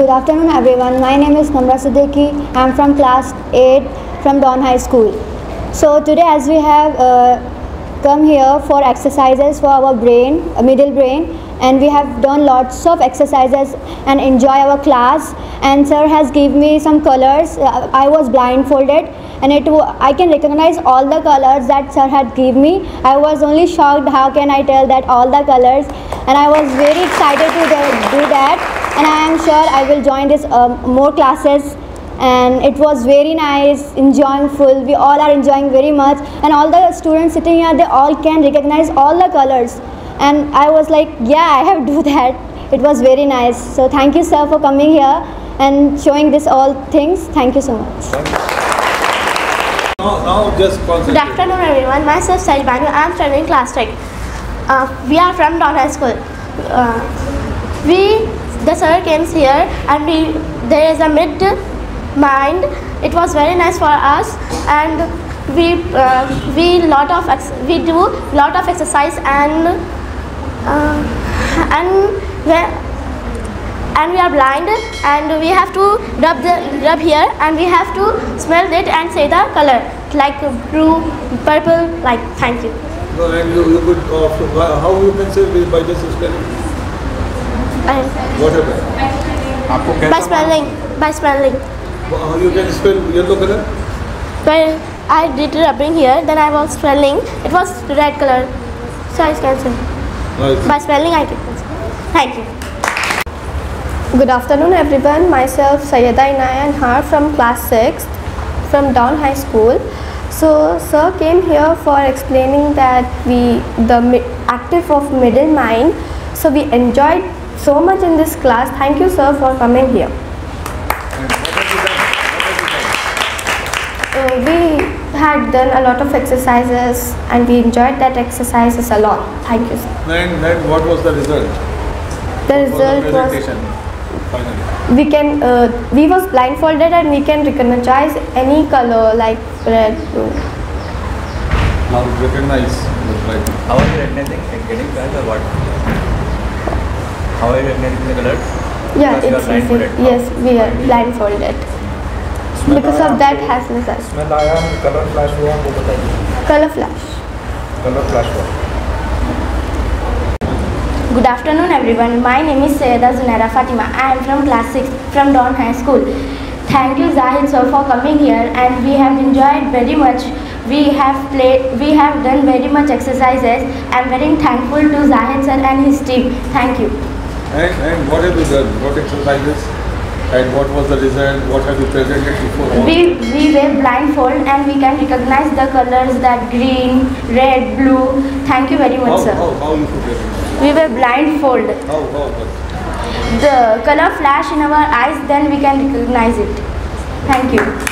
Good afternoon everyone. My name is Namra Sudeki. I am from class 8 from Dawn High School. So today as we have come here for exercises for our brain, middle brain, and we have done lots of exercises and enjoy our class, and sir has given me some colors. I was blindfolded and I can recognize all the colors that sir had given me. I was only shocked, how can I tell that all the colors, and I was very excited to do that. And I am sure I will join this more classes, and it was very nice, enjoyable. We all are enjoying very much, and all the students sitting here, they all can recognize all the colors. And I was like, yeah, I have to do that. It was very nice. So thank you, sir, for coming here and showing this all things. Thank you so much. Now just concentrate. Good afternoon, everyone. Myself, Sajj. I am studying class 8. We are from Dawn High School. The sir came here and there is a mid-mind. It was very nice for us, and we do lot of exercise, and we are blind, and we have to rub here, and we have to smell it and say the color like blue, purple. Like thank you. No, and you could how you can say by just smelling. By smelling. Well, you can smell yellow color? Well, I did rubbing here, then I was smelling. It was red color. So I can smell. Nice. By smelling, I can smell. Thank you. Good afternoon, everyone. Myself, Sayada Inaya, and her from class 6 from Dawn High School. So, sir came here for explaining that the active of middle mind. So, we enjoyed so much in this class. Thank you, sir, for coming here. We had done a lot of exercises and we enjoyed that exercises a lot. Thank you, sir. And what was the result? The result was we was blindfolded and we can recognize any color like red, blue. Now recognize the red. How are you getting that or what? How are you recognizing the colors? Yeah, because it's easy. Yes, we are blindfolded. Because of that has result. Smell आया, color flash हुआ, वो बताइए. Color flash हुआ. Good afternoon, everyone. My name is Syeda Zunera Fatima. I am from class 6 from Dawn High School. Thank you, Zahid Sir, for coming here, and we have enjoyed very much. We have done very much exercises. I am very thankful to Zahid Sir and his team. Thank you. And what have you done? What exercises? And what was the result? What have you presented before? We were blindfolded and we can recognize the colors that green, red, blue. Thank you very much, sir. How you could recognize? We were blindfolded. How? The color flash in our eyes, then we can recognize it. Thank you.